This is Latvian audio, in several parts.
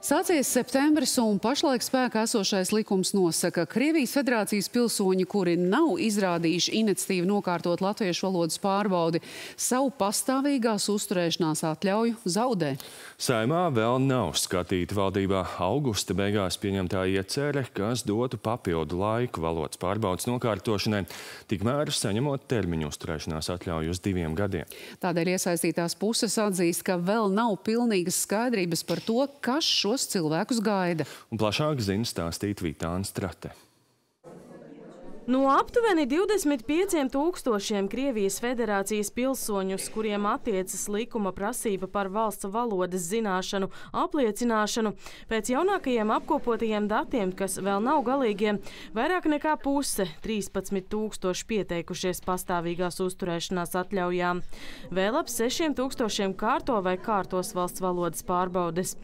Sācies septembris un pašlaik spēkā esošais likums nosaka, ka Krievijas Federācijas pilsoņi, kuri nav izrādījuši iniciatīvu nokārtot latviešu valodas pārbaudi, savu pastāvīgās uzturēšanās atļauju zaudē. Saeimā vēl nav skatīta valdībā augusta beigās pieņemtā iecere, kas dotu papildu laiku valodas pārbaudas nokārtošanai, tikmēr saņemot termiņu uzturēšanās atļauju uz 2 gadiem. Tādēļ iesaistītās puses atzīst, ka vēl nav pilnīgas skaidrības par to, kas šos cilvēkus gaida. Un plašāk zina stāstīt Vita Anstrate. No aptuveni 25 000 Krievijas Federācijas pilsoņus, kuriem attiecas likuma prasība par valsts valodas zināšanu, apliecināšanu, pēc jaunākajiem apkopotajiem datiem, kas vēl nav galīgie, vairāk nekā puse, 13 000 pieteikušies pastāvīgās uzturēšanās atļaujām. Vēl ap 6 000 kārto vai kārtos valsts valodas pārbaudes.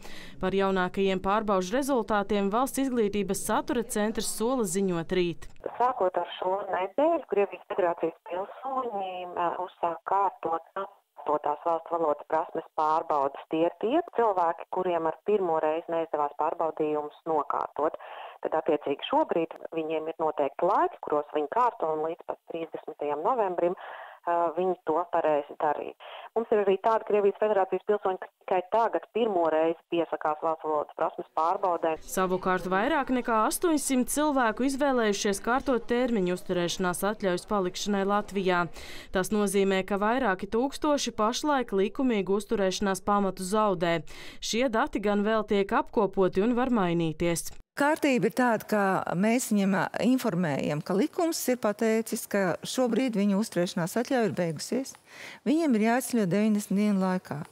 Par jaunākajiem pārbaudžu rezultātiem Valsts izglītības satura centrs sola ziņot rīt. Sākot ar šo nedēļu, Krievijas Federācijas pilsoņiem uzsāk kārtotās valsts valodas prasmes pārbaudas. Tie ir tie cilvēki, kuriem ar pirmo reizi neizdevās pārbaudījumus nokārtot. Tad attiecīgi šobrīd viņiem ir noteikti laiki, kuros viņi kārto, un līdz pat 30. novembrim viņi to varēs darīt. Mums ir arī tāda Krievijas Federācijas pilsoņa, kas tikai tagad pirmoreiz piesakās valsts valodas prasmes pārbaudē. Savukārt vairāk nekā 800 cilvēku izvēlējušies kārtot termiņu uzturēšanās atļaujas palikšanai Latvijā. Tas nozīmē, ka vairāki tūkstoši pašlaik likumīgu uzturēšanās pamatu zaudē. Šie dati gan vēl tiek apkopoti un var mainīties. Kārtība ir tāda, ka mēs viņiem informējam, ka likums ir pateicis, ka šobrīd viņu uzturēšanās atļauja ir beigusies. Viņiem ir jāatceļo 90 dienu laikā.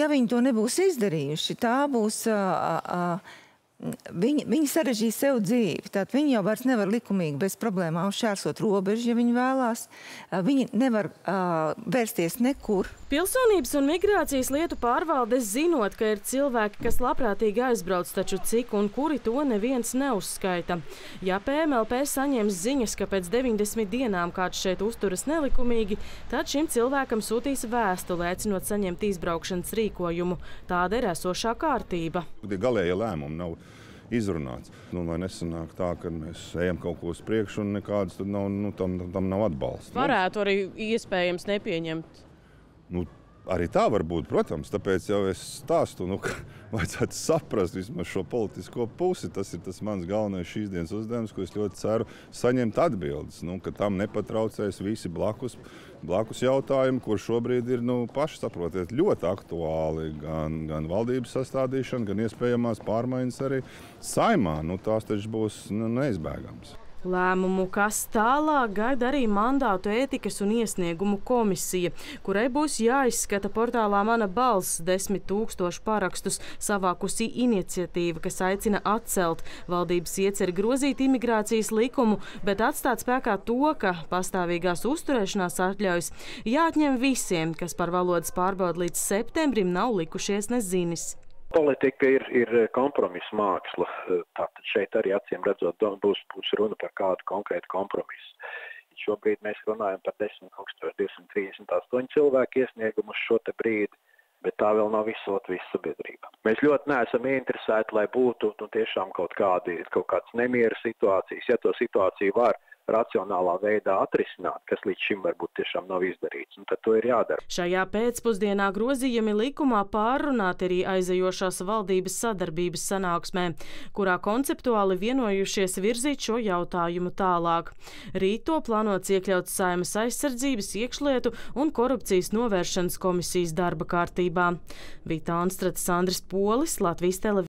Ja viņi to nebūs izdarījuši, tā būs... Viņi sarežģīja sev dzīvi, tātad viņi jau vairs nevar likumīgi bez problēmām šķērsot robežu, ja viņi vēlās. Viņi nevar vērsties nekur. Pilsonības un migrācijas lietu pārvaldes zinot, ka ir cilvēki, kas labprātīgi aizbrauc, taču cik un kuri to neviens neuzskaita. Ja PMLP saņems ziņas, ka pēc 90 dienām kāds šeit uzturas nelikumīgi, tad šim cilvēkam sūtīs vēstuli, aicinot saņemt izbraukšanas rīkojumu. Tāda ir esošā kārtība. Galēja lēmuma nav izrunāts. Vai nesanāk tā, ka mēs ejam kaut ko uz priekšu un nekādas tad nav, tam nav atbalsta. Varētu arī iespējams nepieņemt. Arī tā var būt, protams, tāpēc jau es stāstu, ka vajadzētu saprast vismaz šo politisko pusi. Tas ir tas mans galvenais šīs dienas uzdevums, ko es ļoti ceru saņemt atbildes, ka tam nepatraucēs visi blakus jautājumi, kur šobrīd ir, paši saprotiet, ļoti aktuāli gan valdības sastādīšana, gan iespējamās pārmaiņas arī Saeimā. Tās taču būs neizbēgams. Lēmumu, kas tālāk, gaida arī mandātu ētikas un iesniegumu komisija, kurai būs jāizskata portālā Mana balss 10 000 parakstus savākusī iniciatīva, kas aicina atcelt valdības ieceri grozīt imigrācijas likumu, bet atstāt spēkā to, ka pastāvīgās uzturēšanās atļaujas jāatņem visiem, kas par valodas pārbaudu līdz septembrim nav likušies ne zinis. Politika ir kompromisa māksla, tātad šeit arī acīm redzot būs runa par kādu konkrētu kompromisu. Šobrīd mēs runājam par 10 238 cilvēku iesniegumu uz šo te brīdi, bet tā vēl nav visot visu sabiedrība. Mēs ļoti neesam ieinteresēti, lai būtu tiešām kaut kādas nemiera situācijas, ja to situāciju var racionālā veidā atrisināt, kas līdz šim varbūt tiešām nav izdarīts, tad to ir jādara. Šajā pēcpusdienā grozījumi likumā pārrunāti arī aizejošās valdības sadarbības sanāksmē, kurā konceptuāli vienojušies virzīt šo jautājumu tālāk. Rīt to plānots iekļaut Saeimas aizsardzības, iekšlietu un korupcijas novēršanas komisijas darba kārtībā. Vita Anstrate, Andris Polis, Latvijas Televīzija.